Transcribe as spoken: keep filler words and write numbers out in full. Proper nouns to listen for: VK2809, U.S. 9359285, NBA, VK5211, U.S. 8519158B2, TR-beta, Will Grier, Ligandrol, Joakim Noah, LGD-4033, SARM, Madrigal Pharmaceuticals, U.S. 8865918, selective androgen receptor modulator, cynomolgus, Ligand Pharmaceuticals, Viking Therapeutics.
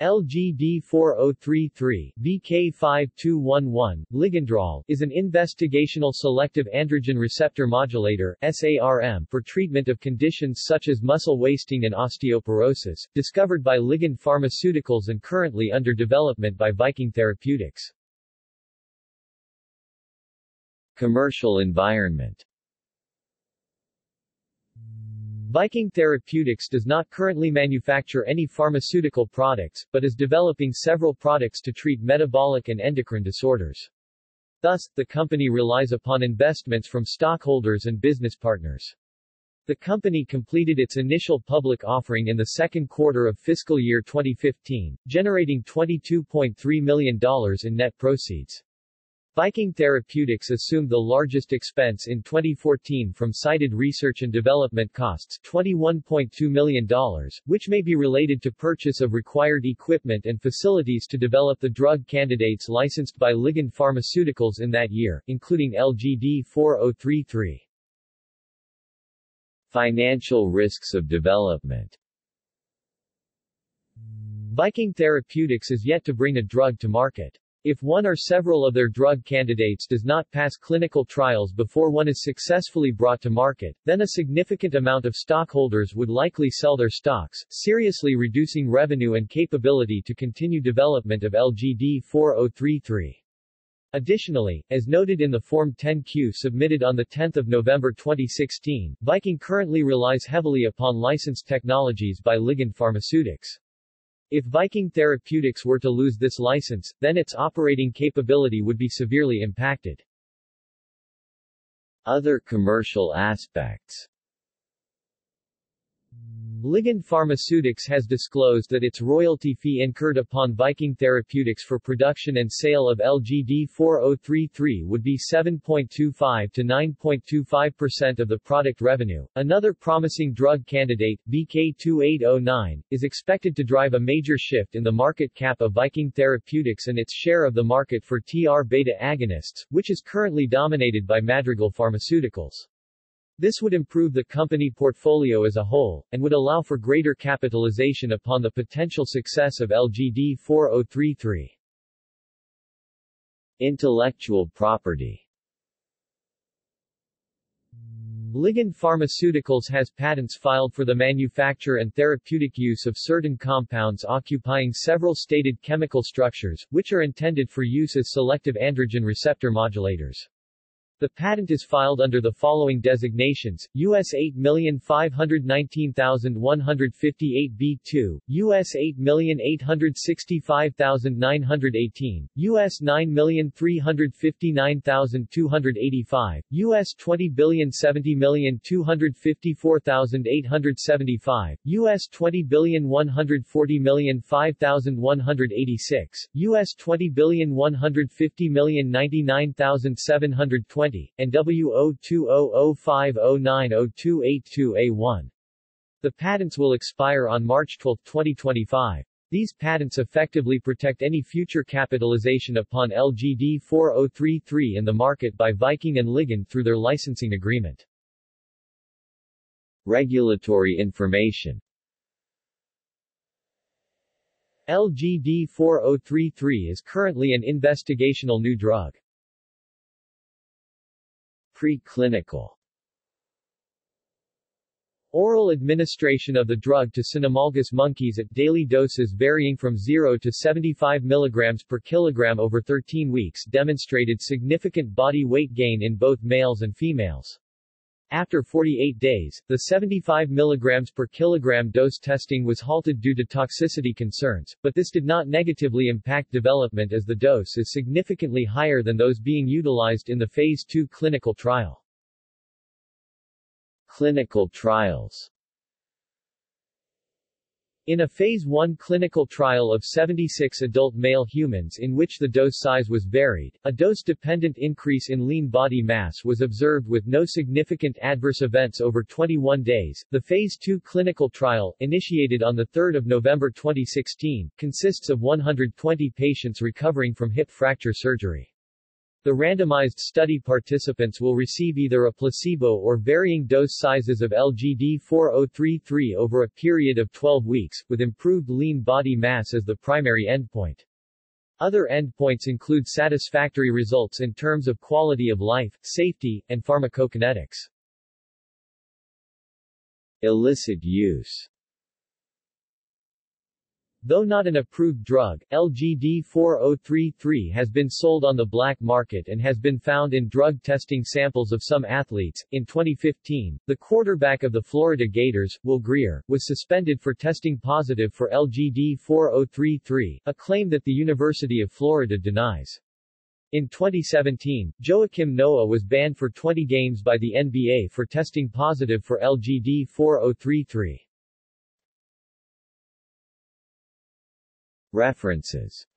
L G D four oh three three V K five two one one, Ligandrol, is an investigational selective androgen receptor modulator (S A R M) for treatment of conditions such as muscle wasting and osteoporosis, discovered by Ligand Pharmaceuticals and currently under development by Viking Therapeutics. Commercial environment. Viking Therapeutics does not currently manufacture any pharmaceutical products, but is developing several products to treat metabolic and endocrine disorders. Thus, the company relies upon investments from stockholders and business partners. The company completed its initial public offering in the second quarter of fiscal year twenty fifteen, generating twenty-two point three million dollars in net proceeds. Viking Therapeutics assumed the largest expense in twenty fourteen from cited research and development costs, twenty-one point two million dollars, which may be related to purchase of required equipment and facilities to develop the drug candidates licensed by Ligand Pharmaceuticals in that year, including L G D four oh three three. Financial risks of development. Viking Therapeutics is yet to bring a drug to market. If one or several of their drug candidates does not pass clinical trials before one is successfully brought to market, then a significant amount of stockholders would likely sell their stocks, seriously reducing revenue and capability to continue development of L G D four oh three three. Additionally, as noted in the Form ten Q submitted on the tenth of November twenty sixteen, Viking currently relies heavily upon licensed technologies by Ligand Pharmaceuticals. If Viking Therapeutics were to lose this license, then its operating capability would be severely impacted. Other commercial aspects. Ligand Pharmaceuticals has disclosed that its royalty fee incurred upon Viking Therapeutics for production and sale of L G D four oh three three would be seven point two five to nine point two five percent of the product revenue. Another promising drug candidate, V K two eight oh nine, is expected to drive a major shift in the market cap of Viking Therapeutics and its share of the market for T R beta agonists, which is currently dominated by Madrigal Pharmaceuticals. This would improve the company portfolio as a whole, and would allow for greater capitalization upon the potential success of L G D four oh three three. Intellectual property. Ligand Pharmaceuticals has patents filed for the manufacture and therapeutic use of certain compounds occupying several stated chemical structures, which are intended for use as selective androgen receptor modulators. The patent is filed under the following designations: U S eight five one nine one five eight B two, U S eight eight six five nine one eight, U S nine three five nine two eight five, U S two zero seven zero two five four eight seven five, U S two zero one four zero five one eight six, U S two zero one five zero nine nine seven two zero, and W O two zero zero five zero nine zero two eight two A one. The patents will expire on March twelfth, twenty twenty-five. These patents effectively protect any future capitalization upon L G D four oh three three in the market by Viking and Ligand through their licensing agreement. Regulatory information. L G D four oh three three is currently an investigational new drug. Preclinical. Oral administration of the drug to cynomolgus monkeys at daily doses varying from zero to seventy-five milligrams per kilogram over thirteen weeks demonstrated significant body weight gain in both males and females. After forty-eight days, the seventy-five milligrams per kilogram dose testing was halted due to toxicity concerns, but this did not negatively impact development as the dose is significantly higher than those being utilized in the Phase two clinical trial. Clinical trials. In a Phase one clinical trial of seventy-six adult male humans in which the dose size was varied, a dose-dependent increase in lean body mass was observed with no significant adverse events over twenty-one days. The Phase two clinical trial, initiated on the third of November twenty sixteen, consists of one hundred twenty patients recovering from hip fracture surgery. The randomized study participants will receive either a placebo or varying dose sizes of L G D four oh three three over a period of twelve weeks, with improved lean body mass as the primary endpoint. Other endpoints include satisfactory results in terms of quality of life, safety, and pharmacokinetics. Illicit use. Though not an approved drug, L G D four oh three three has been sold on the black market and has been found in drug testing samples of some athletes. In twenty fifteen, the quarterback of the Florida Gators, Will Grier, was suspended for testing positive for L G D four oh three three, a claim that the University of Florida denies. In twenty seventeen, Joakim Noah was banned for twenty games by the N B A for testing positive for L G D four oh three three. References